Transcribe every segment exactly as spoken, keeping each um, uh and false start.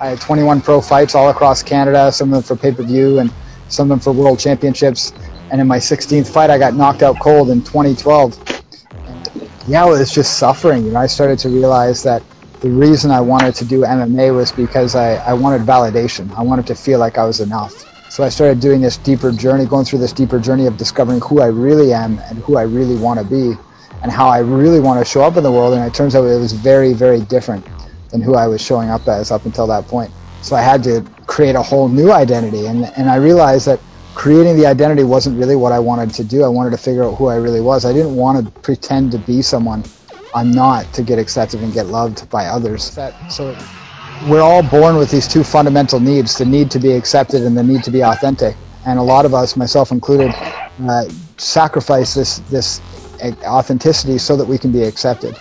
I had twenty-one pro fights all across Canada, some of them for pay-per-view and some of them for world championships. And in my sixteenth fight, I got knocked out cold in twenty twelve. And yeah, well, it's just suffering. You know, I started to realize that the reason I wanted to do M M A was because I, I wanted validation. I wanted to feel like I was enough. So I started doing this deeper journey, going through this deeper journey of discovering who I really am and who I really want to be and how I really want to show up in the world. And it turns out it was very, very different than who I was showing up as up until that point. So I had to create a whole new identity. And, and I realized that creating the identity wasn't really what I wanted to do. I wanted to figure out who I really was. I didn't want to pretend to be someone I'm not to get accepted and get loved by others. That, so we're all born with these two fundamental needs, the need to be accepted and the need to be authentic. And a lot of us, myself included, uh, sacrifice this, this authenticity so that we can be accepted.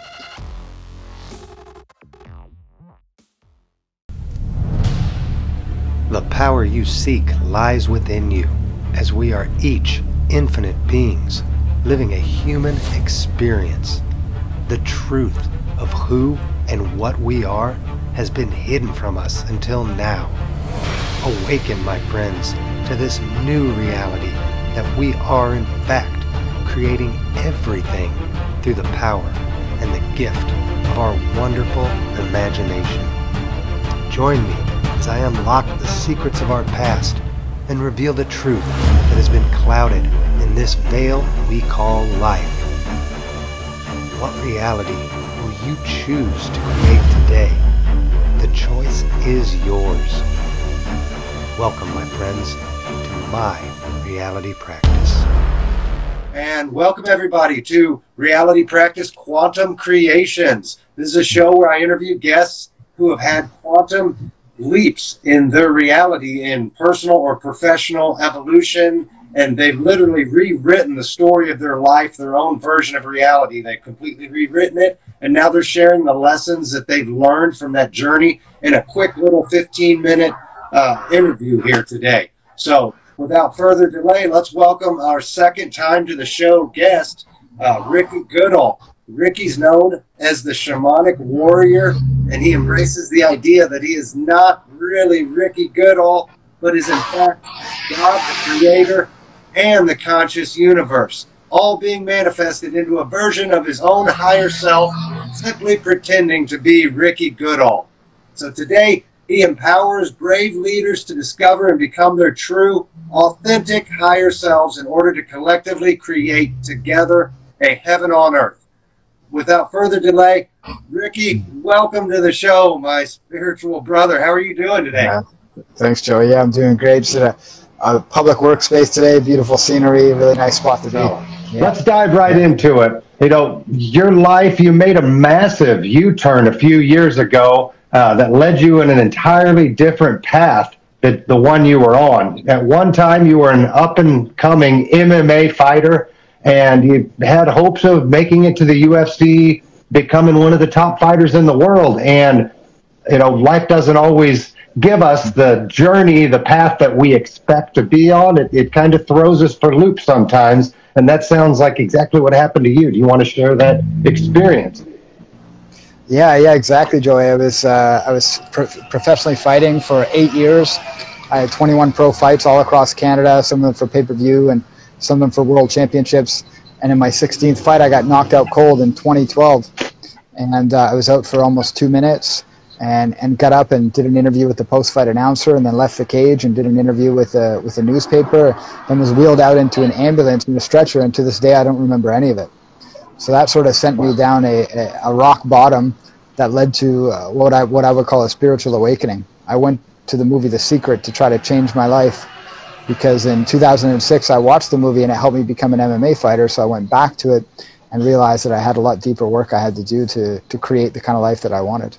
The power you seek lies within you, as we are each infinite beings living a human experience. The truth of who and what we are has been hidden from us until now. Awaken, my friends, to this new reality that we are, in fact, creating everything through the power and the gift of our wonderful imagination. Join me as I unlock the secrets of our past and reveal the truth that has been clouded in this veil we call life. What reality will you choose to create today? The choice is yours. Welcome, my friends, to my Reality Practice. And welcome, everybody, to Reality Practice Quantum Creations. This is a show where I interview guests who have had quantum leaps in their reality in personal or professional evolution, and they've literally rewritten the story of their life, their own version of reality. They've completely rewritten it, and now they're sharing the lessons that they've learned from that journey in a quick little fifteen minute uh, interview here today. So without further delay, let's welcome our second time to the show guest, uh, Ricky Goodall. Ricky's known as the Shamanic Warrior, and he embraces the idea that he is not really Ricky Goodall, but is in fact God, the Creator, and the conscious universe, all being manifested into a version of his own higher self, simply pretending to be Ricky Goodall. So today, he empowers brave leaders to discover and become their true, authentic higher selves in order to collectively create together a heaven on earth. Without further delay, Ricky, welcome to the show, my spiritual brother. How are you doing today? Yeah. Thanks, Joey. Yeah, I'm doing great. Just at a, a public workspace today, beautiful scenery, really nice spot to be. Yeah. Let's dive right into it. You know, your life, you made a massive U-turn a few years ago uh, that led you in an entirely different path than the one you were on. At one time, you were an up-and-coming M M A fighter, and you had hopes of making it to the U F C, becoming one of the top fighters in the world. And, you know, life doesn't always give us the journey, the path that we expect to be on. It, it kind of throws us for loops sometimes, and that sounds like exactly what happened to you. Do you want to share that experience? Yeah, yeah, exactly, Joey. I was, uh, I was pro professionally fighting for eight years. I had twenty-one pro fights all across Canada, some of them for pay-per-view and some of them for world championships. And in my sixteenth fight, I got knocked out cold in twenty twelve, and uh, I was out for almost two minutes. And, and got up and did an interview with the post-fight announcer, and then left the cage and did an interview with a, with a newspaper, and was wheeled out into an ambulance in a stretcher, and to this day I don't remember any of it. So that sort of sent me down a, a, a rock bottom that led to uh, what, I, what I would call a spiritual awakening. I went to the movie The Secret to try to change my life, because in two thousand six I watched the movie and it helped me become an M M A fighter, so I went back to it and realized that I had a lot deeper work I had to do to, to create the kind of life that I wanted.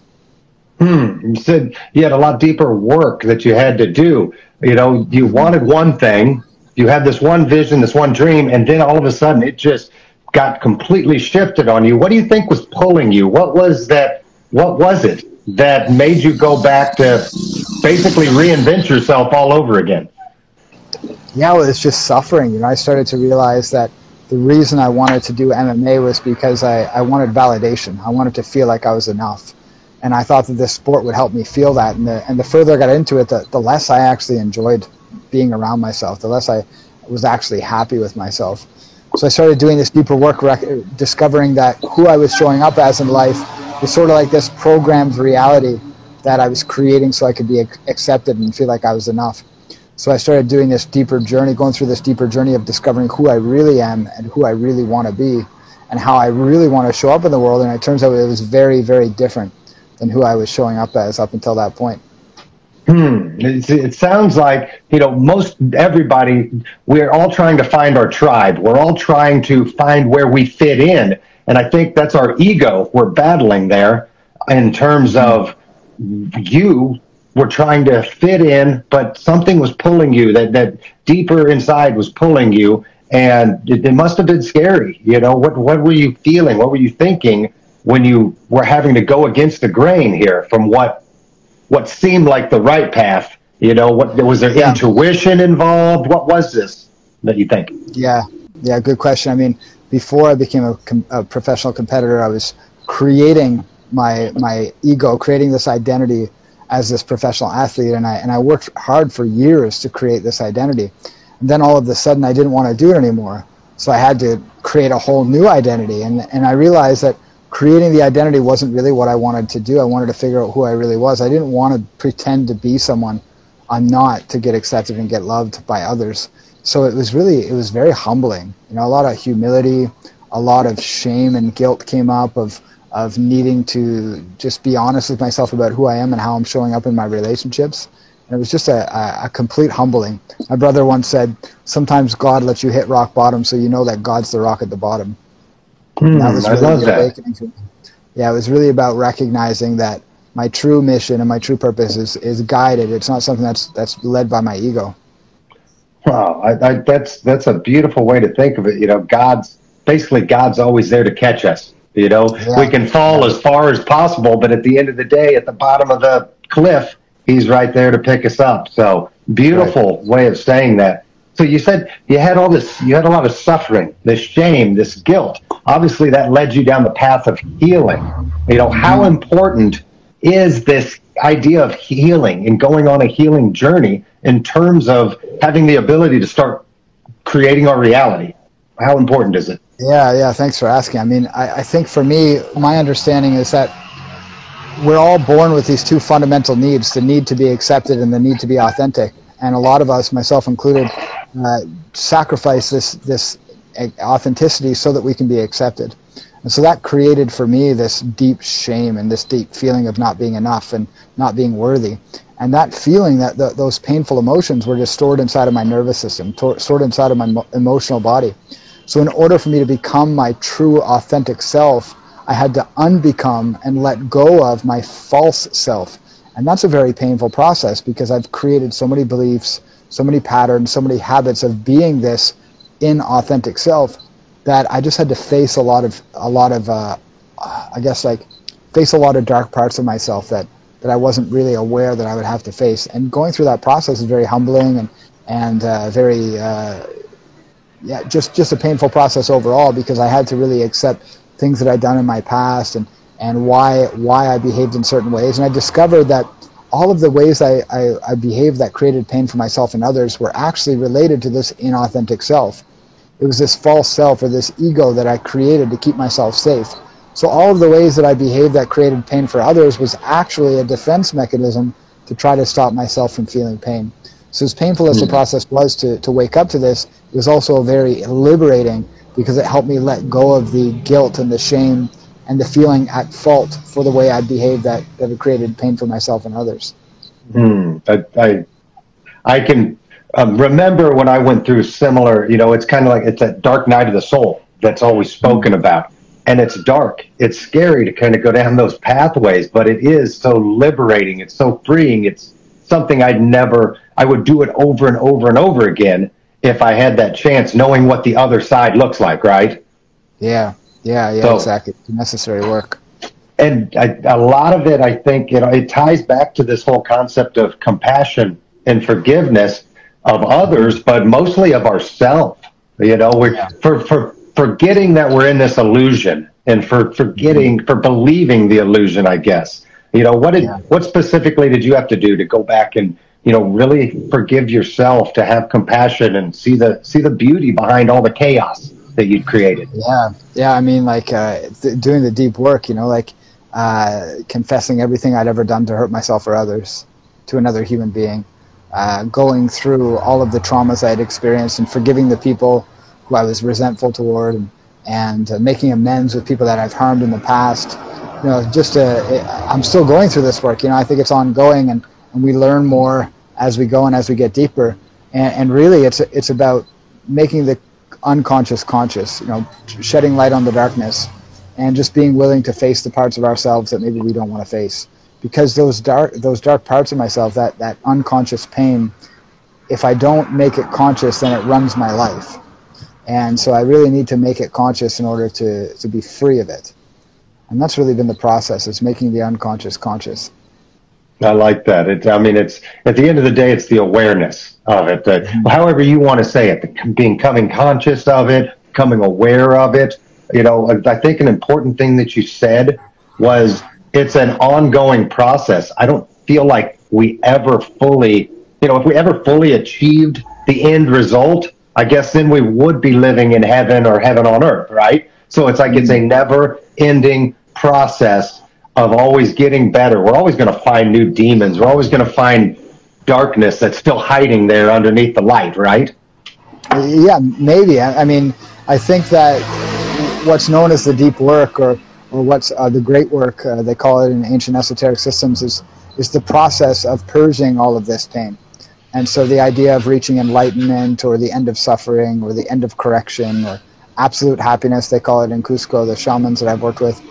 Hmm. You said you had a lot deeper work that you had to do. You know, you wanted one thing, you had this one vision, this one dream, and then all of a sudden it just got completely shifted on you. What do you think was pulling you? What was that? What was it that made you go back to basically reinvent yourself all over again? Yeah, well, it's just suffering. You know, I started to realize that the reason I wanted to do M M A was because I, I wanted validation. I wanted to feel like I was enough. And I thought that this sport would help me feel that. And the, and the further I got into it, the, the less I actually enjoyed being around myself, the less I was actually happy with myself. So I started doing this deeper work, rec discovering that who I was showing up as in life was sort of like this programmed reality that I was creating so I could be ac accepted and feel like I was enough. So I started doing this deeper journey, going through this deeper journey of discovering who I really am and who I really want to be and how I really want to show up in the world. And it turns out it was very, very different than who I was showing up as up until that point. Hmm. It, it sounds like, you know, most everybody, we're all trying to find our tribe. We're all trying to find where we fit in. And I think that's our ego we're battling there in terms of you were trying to fit in, but something was pulling you, that, that deeper inside was pulling you, and it, it must have been scary. You know, what, what were you feeling? What were you thinking when you were having to go against the grain here from what, what seemed like the right path? You know, what, was there yeah. intuition involved? What was this that you think? Yeah, yeah, good question. I mean, before I became a, com a professional competitor, I was creating my, my ego, creating this identity as this professional athlete, and I and I worked hard for years to create this identity. And then all of a sudden I didn't want to do it anymore. So I had to create a whole new identity, and, and I realized that creating the identity wasn't really what I wanted to do. I wanted to figure out who I really was. I didn't want to pretend to be someone I'm not to get accepted and get loved by others. So it was really, it was very humbling. You know, a lot of humility, a lot of shame and guilt came up of of needing to just be honest with myself about who I am and how I'm showing up in my relationships. And it was just a, a, a complete humbling. My brother once said, sometimes God lets you hit rock bottom so you know that God's the rock at the bottom. Mm, that was really I love the awakening for me. Yeah, it was really about recognizing that my true mission and my true purpose is, is guided. It's not something that's, that's led by my ego. Wow, I, I, that's, that's a beautiful way to think of it. You know, God's, basically God's always there to catch us. You know, yeah. we can fall as far as possible, but at the end of the day, at the bottom of the cliff, he's right there to pick us up. So beautiful right. way of saying that. So you said you had all this, you had a lot of suffering, this shame, this guilt. Obviously, that led you down the path of healing. You know, how important is this idea of healing and going on a healing journey in terms of having the ability to start creating our reality? How important is it? Yeah, yeah, thanks for asking. I mean, I, I think for me, my understanding is that we're all born with these two fundamental needs, the need to be accepted and the need to be authentic. And a lot of us, myself included, uh, sacrifice this, this authenticity so that we can be accepted. And so that created for me this deep shame and this deep feeling of not being enough and not being worthy. And that feeling, that the, those painful emotions were just stored inside of my nervous system, stored inside of my mo- emotional body. So in order for me to become my true, authentic self, I had to unbecome and let go of my false self. And that's a very painful process because I've created so many beliefs, so many patterns, so many habits of being this inauthentic self that I just had to face a lot of, a lot of, uh, I guess like, face a lot of dark parts of myself that, that I wasn't really aware that I would have to face. And going through that process is very humbling and, and uh, very... Uh, Yeah, just, just a painful process overall because I had to really accept things that I'd done in my past and, and why, why I behaved in certain ways. And I discovered that all of the ways I, I, I behaved that created pain for myself and others were actually related to this inauthentic self. It was this false self or this ego that I created to keep myself safe. So all of the ways that I behaved that created pain for others was actually a defense mechanism to try to stop myself from feeling pain. So as painful as the process was to, to wake up to this, it was also very liberating because it helped me let go of the guilt and the shame and the feeling at fault for the way I behaved that, that had created pain for myself and others. Mm, I, I, I can um, remember when I went through similar, you know, it's kind of like it's that dark night of the soul that's always spoken about. And it's dark. It's scary to kind of go down those pathways, but it is so liberating. It's so freeing. It's something I'd never... I would do it over and over and over again if I had that chance, knowing what the other side looks like, right? Yeah, yeah, yeah, so, exactly. It's necessary work. And I, a lot of it, I think, you know, it ties back to this whole concept of compassion and forgiveness of others, but mostly of ourselves. You know, we're, yeah. for, for forgetting that we're in this illusion and for forgetting, for believing the illusion, I guess, You know, what did, yeah. what specifically did you have to do to go back and, you know, really forgive yourself, to have compassion and see the, see the beauty behind all the chaos that you'd created? Yeah. Yeah. I mean, like, uh, th doing the deep work, you know, like, uh, confessing everything I'd ever done to hurt myself or others, to another human being, uh, going through all of the traumas I'd experienced and forgiving the people who I was resentful toward, and, and uh, making amends with people that I've harmed in the past. You know, just uh, I'm still going through this work. You know, I think it's ongoing, and, and we learn more as we go and as we get deeper. And, and really, it's it's about making the unconscious conscious. You know, shedding light on the darkness, and just being willing to face the parts of ourselves that maybe we don't want to face. Because those dark those dark parts of myself, that that unconscious pain, if I don't make it conscious, then it runs my life. And so I really need to make it conscious in order to to be free of it. And that's really been the process, is making the unconscious conscious. I like that. It, I mean, it's at the end of the day, it's the awareness of it. Uh, however you want to say it, the, becoming conscious of it, becoming aware of it. You know, I think an important thing that you said was it's an ongoing process. I don't feel like we ever fully, you know, if we ever fully achieved the end result, I guess then we would be living in heaven or heaven on earth, right? So it's like it's a never-ending process of always getting better. We're always going to find new demons. We're always going to find darkness that's still hiding there underneath the light, right? Yeah, maybe. I mean, I think that what's known as the deep work, or, or what's uh, the great work, uh, they call it in ancient esoteric systems, is, is the process of purging all of this pain. And so the idea of reaching enlightenment, or the end of suffering, or the end of correction, or absolute happiness, they call it in Cusco, the shamans that I've worked with.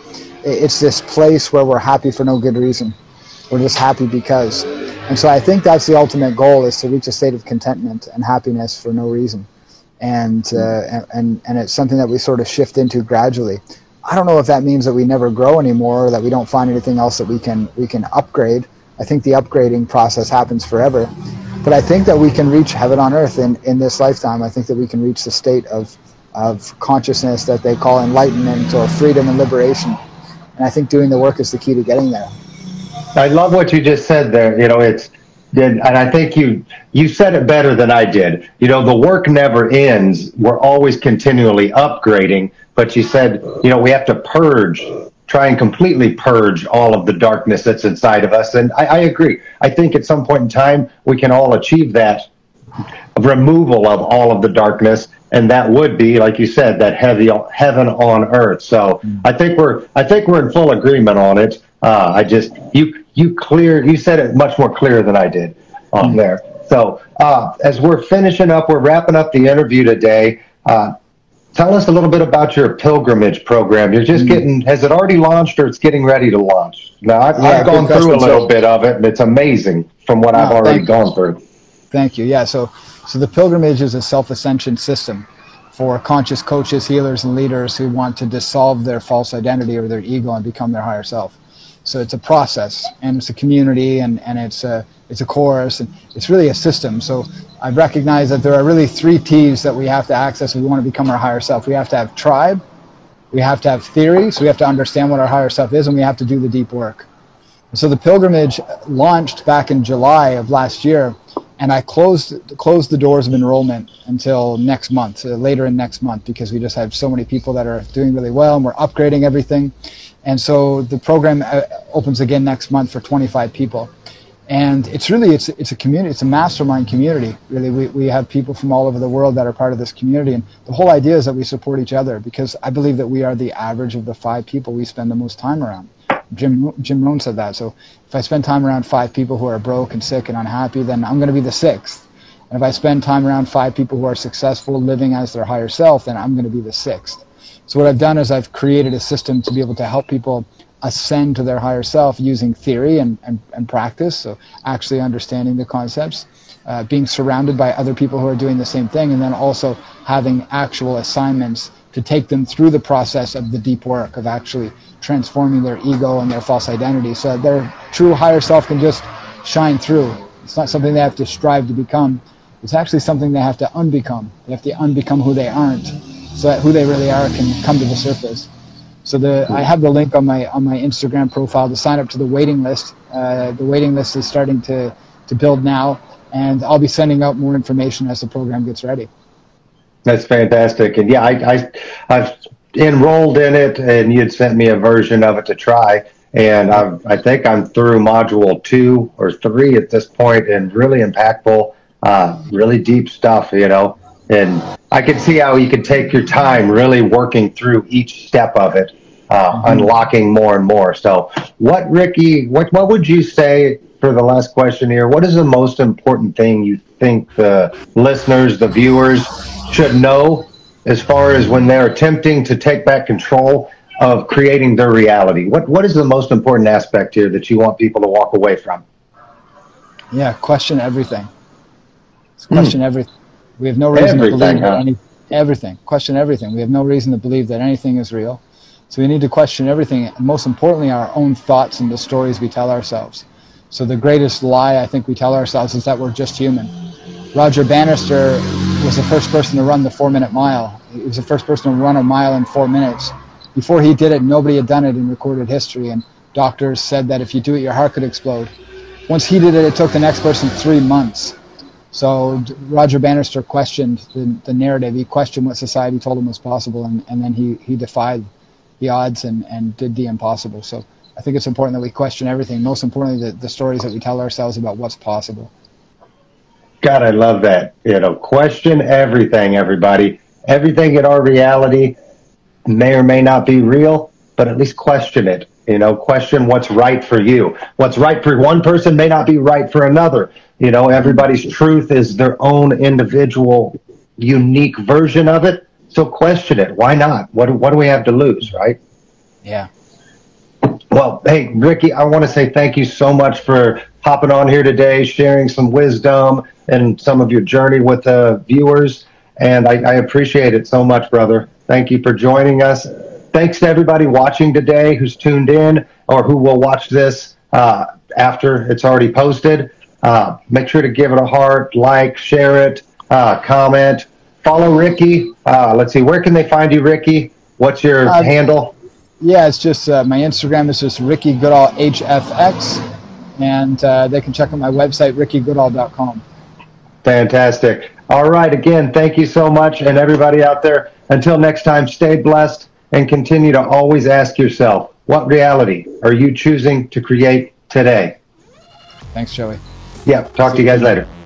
It's this place where we're happy for no good reason. We're just happy because. And so I think that's the ultimate goal, is to reach a state of contentment and happiness for no reason. And, uh, and, and it's something that we sort of shift into gradually. I don't know if that means that we never grow anymore, or that we don't find anything else that we can, we can upgrade. I think the upgrading process happens forever. But I think that we can reach heaven on earth in, in this lifetime. I think that we can reach the state of of consciousness that they call enlightenment, or freedom and liberation. And I think doing the work is the key to getting there. I love what you just said there. You know, it's, and I think you, you said it better than I did. You know, the work never ends. We're always continually upgrading. But you said, you know, we have to purge, try and completely purge all of the darkness that's inside of us. And I, I agree. I think at some point in time, we can all achieve that removal of all of the darkness. And that would be, like you said, that heavy heaven on earth. So I think we're, I think we're in full agreement on it. Uh, I just, you, you cleared, you said it much more clear than I did on there. So uh, as we're finishing up, we're wrapping up the interview today. Uh, tell us a little bit about your pilgrimage program. You're just getting, has it already launched, or it's getting ready to launch? Now I've, yeah, I've gone through a little bit of it, and it's amazing from what no, I've already gone through. Thank you. Yeah. So, so the pilgrimage is a self-ascension system for conscious coaches, healers, and leaders who want to dissolve their false identity or their ego and become their higher self. So it's a process, and it's a community, and, and it's a, it's a course, and it's really a system. So I recognize that there are really three P's that we have to access if we want to become our higher self. We have to have tribe, we have to have theory, so we have to understand what our higher self is, and we have to do the deep work. So the pilgrimage launched back in July of last year, and I closed closed the doors of enrollment until next month, uh, later in next month, because we just have so many people that are doing really well, and we're upgrading everything. And so the program uh, opens again next month for twenty-five people. And it's really, it's it's a community, it's a mastermind community, really. We, we have people from all over the world that are part of this community. And the whole idea is that we support each other, because I believe that we are the average of the five people we spend the most time around. Jim, Jim Rohn said that. So if I spend time around five people who are broke and sick and unhappy, then I'm going to be the sixth. And if I spend time around five people who are successful, living as their higher self, then I'm going to be the sixth. So what I've done is I've created a system to be able to help people ascend to their higher self using theory and, and, and practice, so actually understanding the concepts, uh, being surrounded by other people who are doing the same thing, and then also having actual assignments to take them through the process of the deep work of actually transforming their ego and their false identity, so that their true higher self can just shine through. It's not something they have to strive to become. It's actually something they have to unbecome. They have to unbecome who they aren't, so that who they really are can come to the surface. So the cool. I have the link on my on my Instagram profile to sign up to the waiting list. Uh, the waiting list is starting to to build now, and I'll be sending out more information as the program gets ready. That's fantastic, and yeah, I, I I've enrolled in it, and you had sent me a version of it to try, and I've, I think I'm through module two or three at this point, and really impactful, uh, really deep stuff, you know. And I can see how you can take your time really working through each step of it, uh, mm-hmm. unlocking more and more. So what, Ricky, what, what would you say for the last question here? What is the most important thing you think the listeners, the viewers should know as far as when they're attempting to take back control of creating their reality? What, what is the most important aspect here that you want people to walk away from? Yeah, question everything. It's question mm. everything. We have no reason everything, to believe that huh? any, everything. Question everything. We have no reason to believe that anything is real. So we need to question everything, and most importantly, our own thoughts and the stories we tell ourselves. So the greatest lie I think we tell ourselves is that we're just human. Roger Bannister was the first person to run the four-minute mile. He was the first person to run a mile in four minutes. Before he did it, nobody had done it in recorded history, and doctors said that if you do it, your heart could explode. Once he did it, it took the next person three months. So Roger Bannister questioned the, the narrative. He questioned what society told him was possible, and, and then he, he defied the odds and, and did the impossible. So I think it's important that we question everything, most importantly the, the stories that we tell ourselves about what's possible. God, I love that. You know, question everything, everybody. Everything in our reality may or may not be real, but at least question it. You know, question what's right for you. What's right for one person may not be right for another. You know, everybody's truth is their own individual, unique version of it. So question it. Why not? What, what do we have to lose, right? Yeah. Well, hey, Ricky, I want to say thank you so much for hopping on here today, sharing some wisdom and some of your journey with the viewers. And I, I appreciate it so much, brother. Thank you for joining us. Thanks to everybody watching today who's tuned in or who will watch this uh, after it's already posted. Uh, make sure to give it a heart, like, share it, uh, comment. Follow Ricky. Uh, let's see, where can they find you, Ricky? What's your uh, handle? Yeah, it's just uh, my Instagram is just Ricky Goodall H F X, and uh, they can check out my website, ricky goodall dot com. Fantastic. All right, again, thank you so much, and everybody out there, until next time, stay blessed. And continue to always ask yourself, what reality are you choosing to create today? Thanks, Joey. Yeah, talk to you guys later.